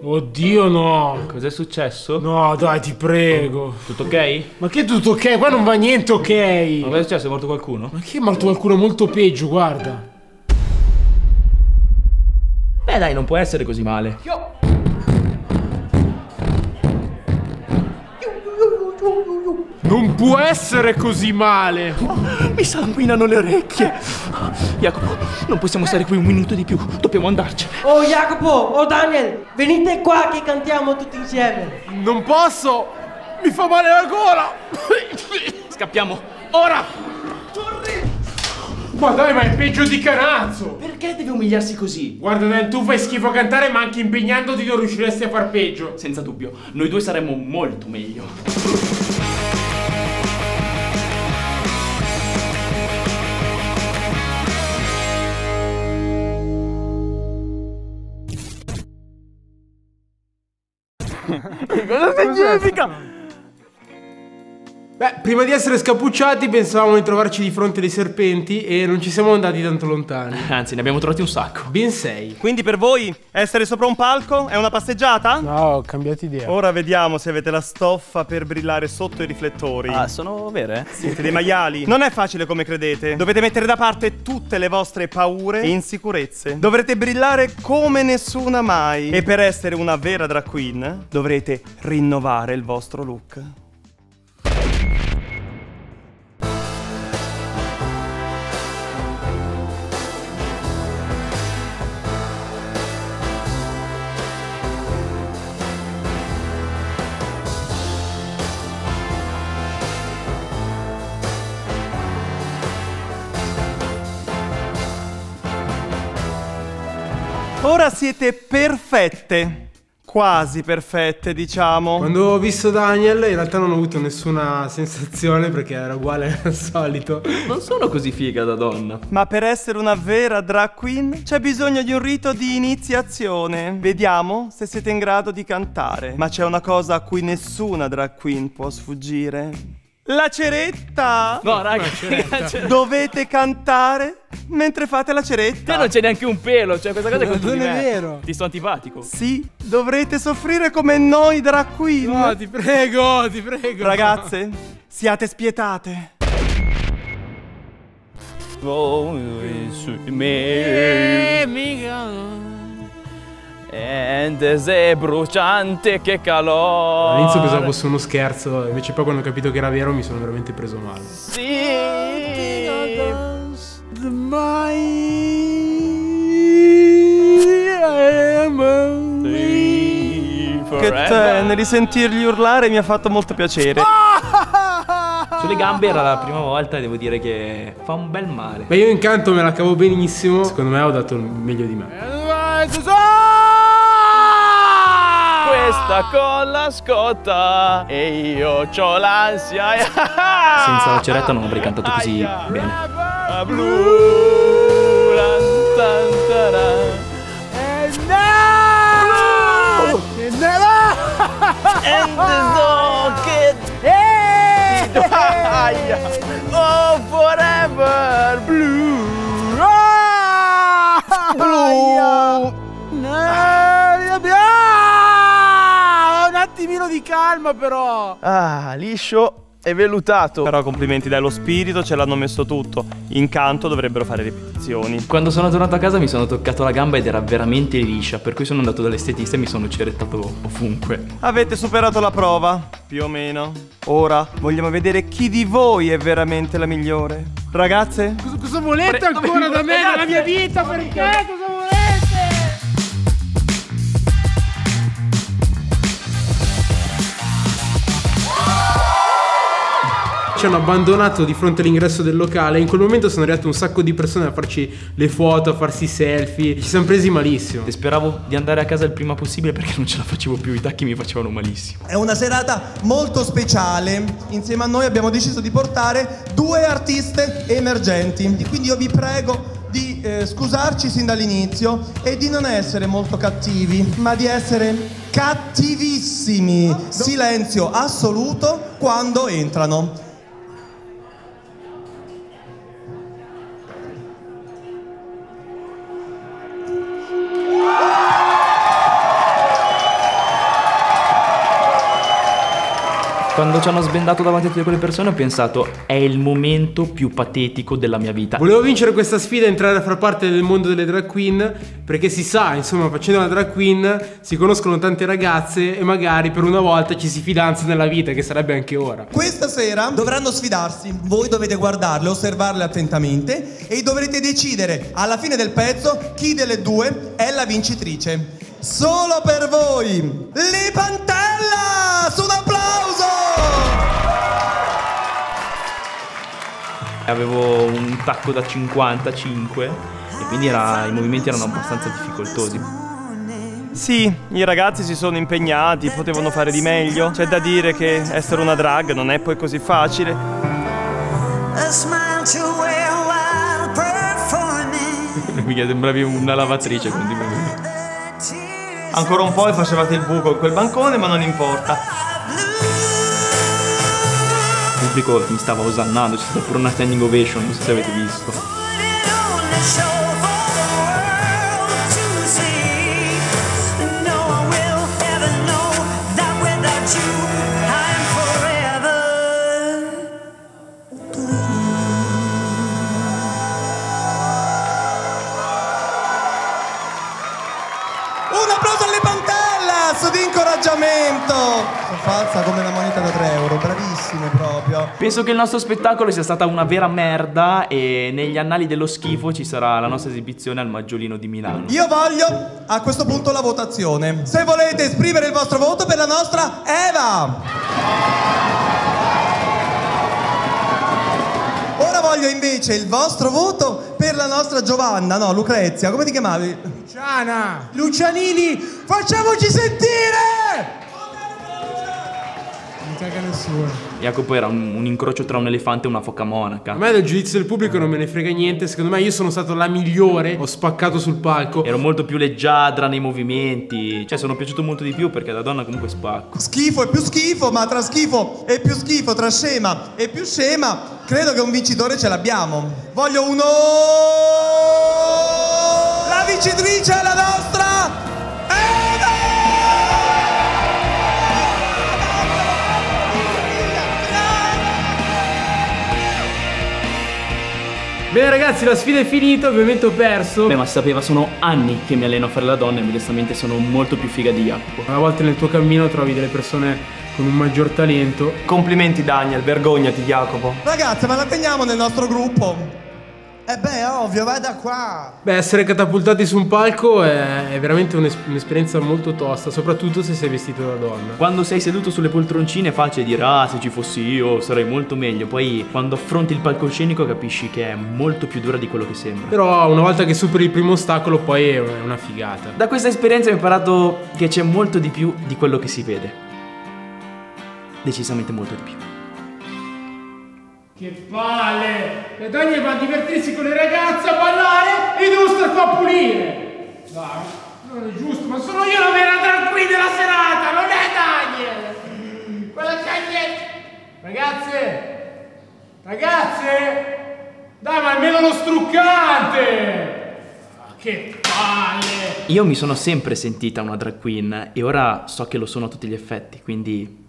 Oddio no! Cos'è successo? No dai, ti prego. Tutto ok? Ma che tutto ok? Qua non va niente ok. Ma cosa è successo? È morto qualcuno? Ma che è morto qualcuno molto peggio, guarda. Beh dai, non può essere così male. Non può essere così male. Mi sanguinano le orecchie. Jacopo, non possiamo stare qui un minuto di più. Dobbiamo andarcene. Oh Jacopo, oh Daniel, venite qua che cantiamo tutti insieme. Non posso, mi fa male la gola. Scappiamo, ora. Torri. Ma dai, ma è peggio di Canazzo. Perché devi umiliarsi così? Guarda Daniel, tu fai schifo a cantare, ma anche impegnandoti non riusciresti a far peggio. Senza dubbio, noi due saremmo molto meglio. Che cosa significa? Beh, prima di essere scappucciati pensavamo di trovarci di fronte dei serpenti e non ci siamo andati tanto lontani. Anzi, ne abbiamo trovati un sacco. Ben 6. Quindi per voi essere sopra un palco è una passeggiata? No, ho cambiato idea. Ora vediamo se avete la stoffa per brillare sotto i riflettori. Ah, sono vere? Siete dei maiali. Non è facile come credete. Dovete mettere da parte tutte le vostre paure e insicurezze. Dovrete brillare come nessuna mai. E per essere una vera drag queen dovrete rinnovare il vostro look. Ora siete perfette, quasi perfette diciamo. Quando ho visto Daniel in realtà non ho avuto nessuna sensazione perché era uguale al solito. Non sono così figa da donna. Ma per essere una vera drag queen c'è bisogno di un rito di iniziazione. Vediamo se siete in grado di cantare. Ma c'è una cosa a cui nessuna drag queen può sfuggire. La ceretta! No ragazzi, dovete cantare mentre fate la ceretta. Te non c'è neanche un pelo, cioè questa cosa è contro di me. Non è vero. Ti sto antipatico. Sì, dovrete soffrire come noi drag queen. No, ti prego, ti prego. Ragazze, siate spietate. È bruciante, che calore. All'inizio pensavo fosse uno scherzo, invece poi quando ho capito che era vero mi sono veramente preso male. Sì. Che teneri, sentirli urlare mi ha fatto molto piacere. Sulle gambe era la prima volta e devo dire che fa un bel male. Ma io incanto me la cavo benissimo. Secondo me ho dato il meglio di me. Questa con la scotta e io c'ho l'ansia. Senza la ceretta non avrei cantato così bene. Oh forever blue. Di calma però. Ah, liscio e vellutato. Però complimenti, dai, lo spirito ce l'hanno messo tutto. Incanto dovrebbero fare ripetizioni. Quando sono tornato a casa mi sono toccato la gamba ed era veramente liscia, per cui sono andato dall'estetista e mi sono cerettato ovunque. Avete superato la prova, più o meno. Ora vogliamo vedere chi di voi è veramente la migliore. Ragazze, cosa volete ancora da me, dalla mia vita? Perché? Cosa volete? Ci hanno abbandonato di fronte all'ingresso del locale. In quel momento sono arrivate un sacco di persone a farci le foto, a farsi selfie. Ci siamo presi malissimo. E speravo di andare a casa il prima possibile perché non ce la facevo più, i tacchi mi facevano malissimo. È una serata molto speciale. Insieme a noi abbiamo deciso di portare due artiste emergenti. Quindi io vi prego di scusarci sin dall'inizio e di non essere molto cattivi, ma di essere cattivissimi. Silenzio assoluto quando entrano. Quando ci hanno sbendato davanti a tutte quelle persone ho pensato è il momento più patetico della mia vita. Volevo vincere questa sfida e entrare a far parte del mondo delle drag queen, perché si sa, insomma, facendo la drag queen si conoscono tante ragazze e magari per una volta ci si fidanza nella vita, che sarebbe anche ora. Questa sera dovranno sfidarsi, voi dovete guardarle, osservarle attentamente e dovrete decidere alla fine del pezzo chi delle due è la vincitrice. Solo per voi, l'Ipantellas! Un applauso! Avevo un tacco da 55 e quindi i movimenti erano abbastanza difficoltosi. Sì, i ragazzi si sono impegnati, potevano fare di meglio. C'è da dire che essere una drag non è poi così facile. Mica sembravi una lavatrice, quindi... Ancora un po' e facevate il buco in quel bancone, ma non importa. Il pubblico mi stava osannando, c'è stata pure una standing ovation, non so se avete visto. Un applauso alle Pantellas di incoraggiamento! Falsa come la moneta da 3 euro, bravissimo proprio. Penso che il nostro spettacolo sia stata una vera merda e negli annali dello schifo ci sarà la nostra esibizione al Maggiolino di Milano. Io voglio a questo punto la votazione. Se volete esprimere il vostro voto per la nostra Eva. Ora voglio invece il vostro voto per la nostra Giovanna, no, Lucrezia, come ti chiamavi? Luciana! Lucianini, facciamoci sentire! Caga nessuno. Jacopo era un incrocio tra un elefante e una foca monaca. A me del giudizio del pubblico non me ne frega niente. Secondo me io sono stato la migliore. Ho spaccato sul palco. Ero molto più leggiadra nei movimenti. Cioè sono piaciuto molto di più perché da donna comunque spacco. Schifo e più schifo, ma tra schifo e più schifo, tra scema e più scema, credo che un vincitore ce l'abbiamo. Voglio uno. La vincitrice è la nostra Eva! Bene ragazzi, la sfida è finita, ovviamente ho perso. Beh, ma sapeva, sono anni che mi alleno a fare la donna e modestamente sono molto più figa di Jacopo. Una volta nel tuo cammino trovi delle persone con un maggior talento. Complimenti Daniel, vergognati Jacopo. Ragazze, ma la teniamo nel nostro gruppo? Eh beh, ovvio, vai da qua. Beh, essere catapultati su un palco è veramente un'esperienza molto tosta, soprattutto se sei vestito da donna. Quando sei seduto sulle poltroncine è facile dire ah, se ci fossi io sarei molto meglio. Poi quando affronti il palcoscenico capisci che è molto più dura di quello che sembra. Però una volta che superi il primo ostacolo poi è una figata. Da questa esperienza ho imparato che c'è molto di più di quello che si vede. Decisamente molto di più. Che palle! Le donne vanno a divertirsi con le ragazze, a ballare e devo star qua a pulire! Dai, non è giusto, ma sono io la vera drag queen della serata, non è Daniel! Quella caglia! Ragazze! Ragazze! Dai, ma almeno lo struccante! Ah, che palle! Io mi sono sempre sentita una drag queen e ora so che lo sono a tutti gli effetti, quindi...